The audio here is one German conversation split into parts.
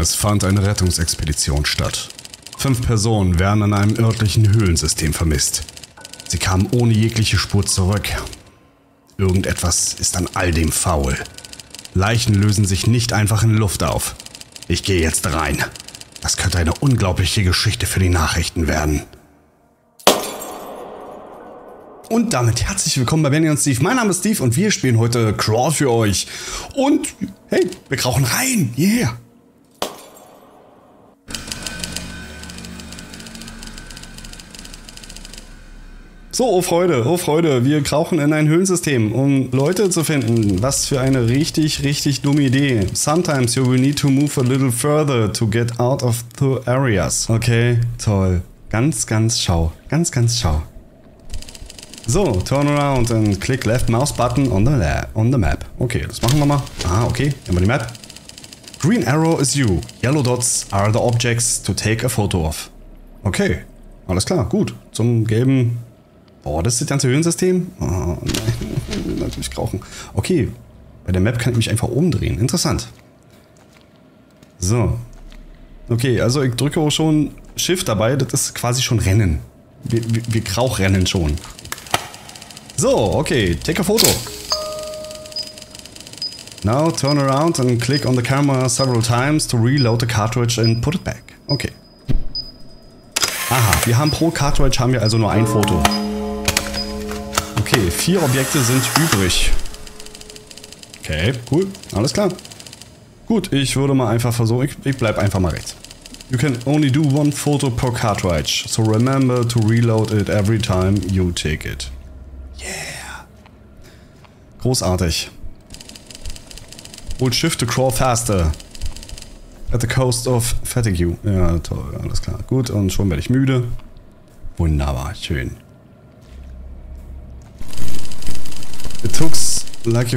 Es fand eine Rettungsexpedition statt. 5 Personen werden an einem örtlichen Höhlensystem vermisst. Sie kamen ohne jegliche Spur zurück. Irgendetwas ist an all dem faul. Leichen lösen sich nicht einfach in Luft auf. Ich gehe jetzt rein. Das könnte eine unglaubliche Geschichte für die Nachrichten werden. Und damit herzlich willkommen bei Benny und Steve. Mein Name ist Steve und wir spielen heute Crawl für euch. Und hey, wir krauchen rein. Yeah. So, oh Freude, wir krauchen in ein Höhlensystem, um Leute zu finden. Was für eine richtig, richtig dumme Idee. Sometimes you will need to move a little further to get out of the areas. Okay, toll. Ganz schau. So, turn around and click left mouse button on the map. Okay, das machen wir mal. Ah, okay, nehmen wir die Map. Green arrow is you. Yellow dots are the objects to take a photo of. Okay, alles klar, gut. Zum gelben... Boah, das ist das ganze Höhlensystem? Oh, nein, ich will natürlich krauchen. Okay, bei der Map kann ich mich einfach umdrehen. Interessant. So. Okay, also ich drücke auch schon Shift dabei. Das ist quasi schon Rennen. Wir krauchrennen schon. So, okay, take a photo. Now turn around and click on the camera several times to reload the cartridge and put it back. Okay. Aha, wir haben pro Cartridge haben wir also nur ein Foto. Okay, 4 Objekte sind übrig. Okay, cool, alles klar. Gut, ich würde mal einfach versuchen, ich bleib einfach mal rechts. You can only do 1 photo per cartridge, so remember to reload it every time you take it. Yeah. Großartig. Hold Shift to crawl faster. At the cost of fatigue. Ja, toll, alles klar. Gut, und schon werde ich müde. Wunderbar, schön. It looks like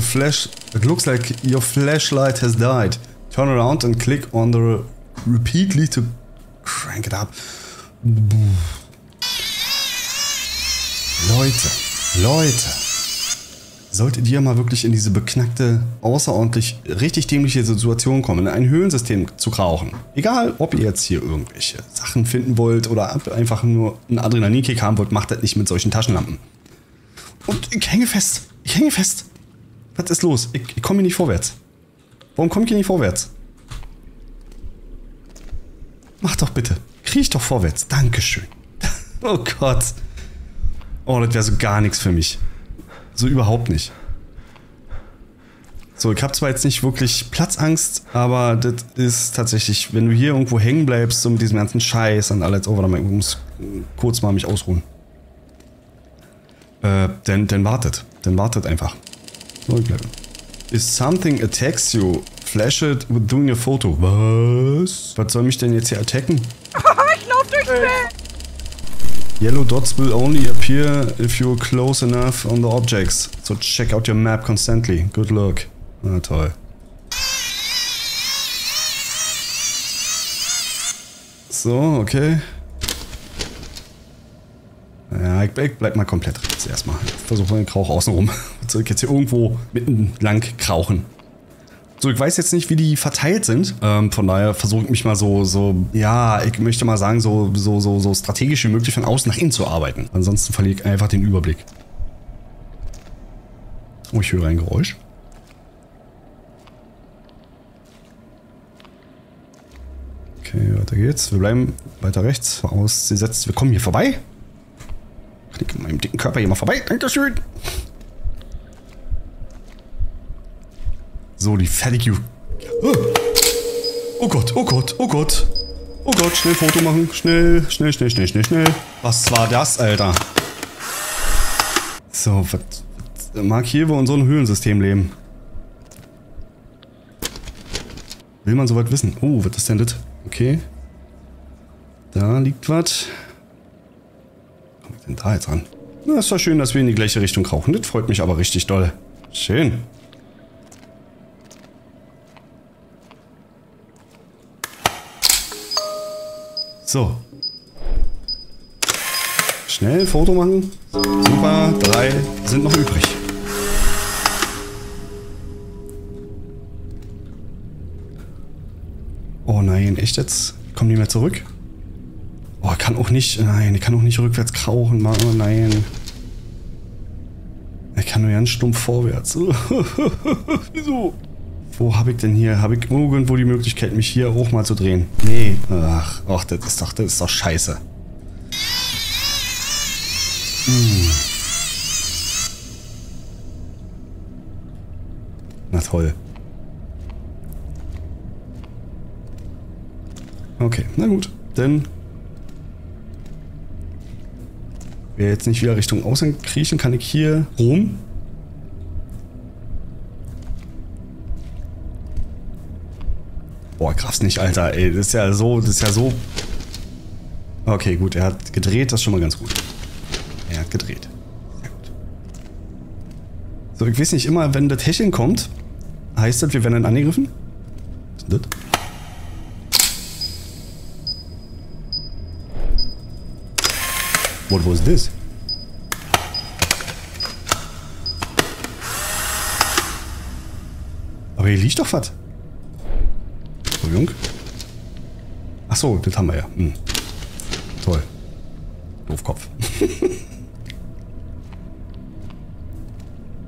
your flashlight has died. Turn around and click on the repeatedly to crank it up. Leute. Solltet ihr mal wirklich in diese beknackte, außerordentlich richtig dämliche Situation kommen, in ein Höhlensystem zu krauchen. Egal, ob ihr jetzt hier irgendwelche Sachen finden wollt oder einfach nur einen Adrenalinkick haben wollt, macht das nicht mit solchen Taschenlampen. Und ich hänge fest. Was ist los? Ich komme hier nicht vorwärts. Warum komme ich hier nicht vorwärts? Mach doch bitte. Kriech doch vorwärts. Dankeschön. Oh Gott. Oh, das wäre so gar nichts für mich. So überhaupt nicht. So, ich habe zwar jetzt nicht wirklich Platzangst, aber das ist tatsächlich, wenn du hier irgendwo hängen bleibst, so mit diesem ganzen Scheiß und alles. Oh, warte mal, ich muss kurz mal mich ausruhen. Dann wartet einfach. So, ich bleibe. If something attacks you, flash it with doing a photo. Was? Was soll mich denn jetzt hier attacken? Ich lauf durchs Bild! Yellow dots will only appear if you're close enough on the objects. So check out your map constantly. Good luck. Na toll. So, okay. Ja, ich bleib mal komplett rechts erstmal. Versuche mal den Krauch außenrum. Soll ich jetzt hier irgendwo mitten lang krauchen? So, ich weiß jetzt nicht, wie die verteilt sind. Von daher versuche ich mich mal ja, ich möchte mal sagen, so strategisch wie möglich von außen nach innen zu arbeiten. Ansonsten verliere ich einfach den Überblick. Oh, ich höre ein Geräusch. Okay, weiter geht's. Wir bleiben weiter rechts ausgesetzt. Wir kommen hier vorbei. Klick mit meinem dicken Körper hier mal vorbei. Dankeschön. So, die Fatigue. Oh Gott. Oh Gott, schnell Foto machen. Schnell. Was war das, Alter? So, was mag hier bei unserem Höhlensystem leben? Will man soweit wissen? Oh, was ist denn das? Okay. Da liegt was. Denn da jetzt an? Na, ist doch schön, dass wir in die gleiche Richtung krauchen. Das freut mich aber richtig doll. Schön. So. Schnell Foto machen. Super, 3 sind noch übrig. Oh nein. Nein, echt jetzt? Kommen die mehr zurück? Oh, kann auch nicht. Nein, ich kann auch nicht rückwärts krauchen, Mann. Oh nein. Ich kann nur ganz stumpf vorwärts. Wieso? Wo habe ich denn hier? Habe ich irgendwo die Möglichkeit, mich hier hoch mal zu drehen? Nee. Ach, das ist doch scheiße. Hm. Na toll. Okay, na gut. Dann wer jetzt nicht wieder Richtung Außen kriechen, kann ich hier rum. Boah, krass nicht, Alter, ey. Das ist ja so. Okay, gut, er hat gedreht, das ist schon mal ganz gut. Er hat gedreht. Sehr gut. So, ich weiß nicht immer, wenn das Hecheln kommt, heißt das, wir werden dann angegriffen? Was ist denn das? What was this? Aber hier liegt doch was. Entschuldigung. Achso, das haben wir ja. Hm. Toll. Doofkopf.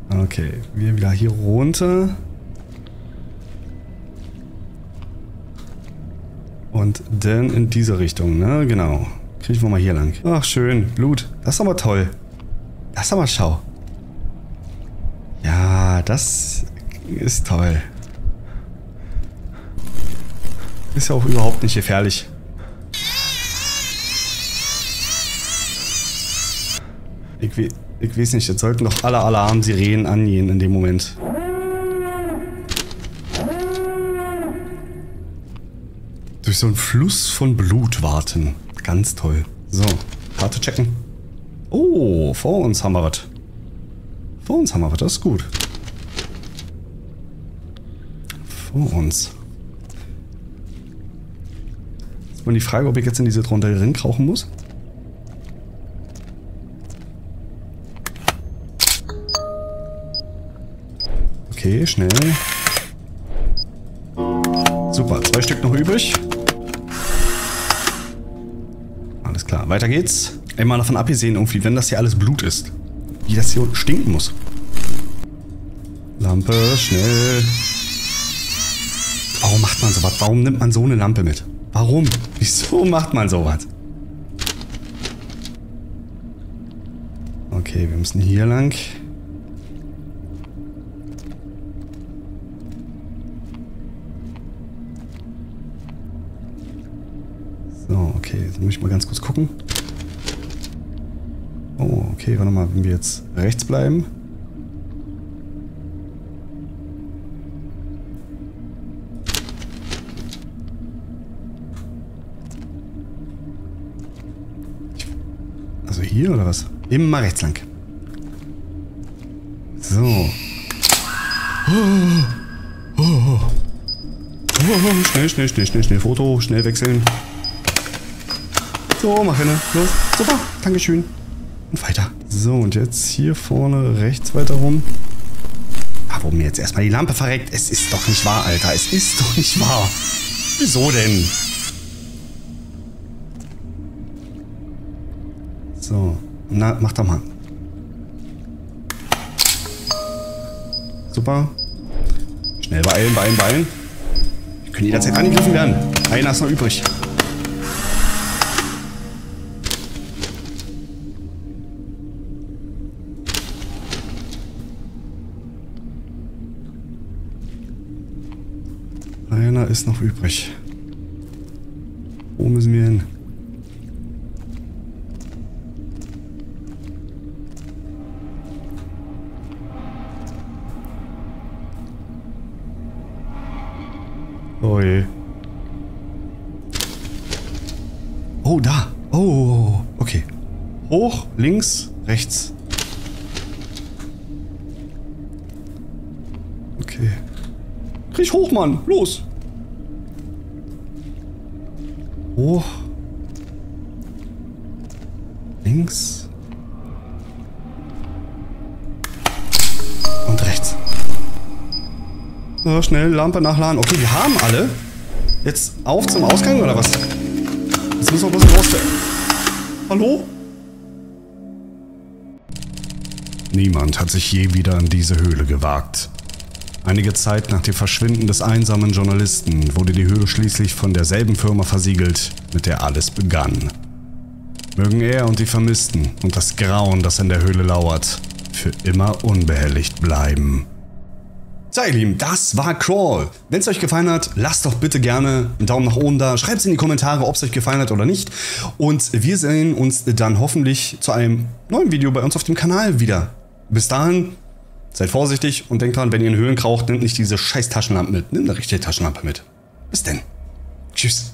Okay, wir wieder hier runter. Und dann in diese Richtung, ne? Genau. Kriegen wir mal hier lang. Ach, schön. Blut. Das ist aber toll. Das ist aber schau. Ja, das ist toll. Ist ja auch überhaupt nicht gefährlich. Ich weiß nicht, jetzt sollten doch alle Alarmsirenen angehen in dem Moment. Durch so einen Fluss von Blut warten. Ganz toll. So, Karte checken. Oh, vor uns haben wir was. Vor uns haben wir was, das ist gut. Vor uns. Ist wohl die Frage, ob ich jetzt in diese Runde reinkrauchen muss. Okay, schnell. Super, 2 Stück noch übrig. Alles klar, weiter geht's. Immer davon abgesehen, irgendwie, wenn das hier alles Blut ist. Wie das hier unten stinken muss. Lampe, schnell. Warum macht man sowas? Warum nimmt man so eine Lampe mit? Warum? Wieso macht man sowas? Okay, wir müssen hier lang. Okay, jetzt muss ich mal ganz kurz gucken. Oh, okay, warte mal, wenn wir jetzt rechts bleiben. Also hier oder was? Immer rechts lang. So. Oh, schnell, Foto, schnell wechseln. So, mach hin. Los. Super. Dankeschön. Und weiter. So, und jetzt hier vorne rechts weiter rum. Warum mir jetzt erstmal die Lampe verreckt? Es ist doch nicht wahr, Alter. Es ist doch nicht wahr. Wieso denn? So. Na, mach doch mal. Super. Schnell beeilen. Wir können jederzeit angegriffen werden. Einer ist noch übrig. Einer ist noch übrig. Wo müssen wir hin? Oh je. Oh, da. Oh, okay. Hoch, links, rechts. Okay. Krieg hoch, Mann. Los. Hoch. Links. Und rechts. So, schnell Lampe nachladen. Okay, wir haben alle. Jetzt auf zum Ausgang oder was? Jetzt müssen wir bloß rausstellen. Hallo? Niemand hat sich je wieder in diese Höhle gewagt. Einige Zeit nach dem Verschwinden des einsamen Journalisten wurde die Höhle schließlich von derselben Firma versiegelt, mit der alles begann. Mögen er und die Vermissten und das Grauen, das in der Höhle lauert, für immer unbehelligt bleiben. So ihr Lieben, das war Crawl. Wenn es euch gefallen hat, lasst doch bitte gerne einen Daumen nach oben da. Schreibt es in die Kommentare, ob es euch gefallen hat oder nicht. Und wir sehen uns dann hoffentlich zu einem neuen Video bei uns auf dem Kanal wieder. Bis dahin, seid vorsichtig und denkt dran, wenn ihr in Höhlen kraucht, nehmt nicht diese scheiß Taschenlampe mit. Nehmt eine richtige Taschenlampe mit. Bis denn. Tschüss.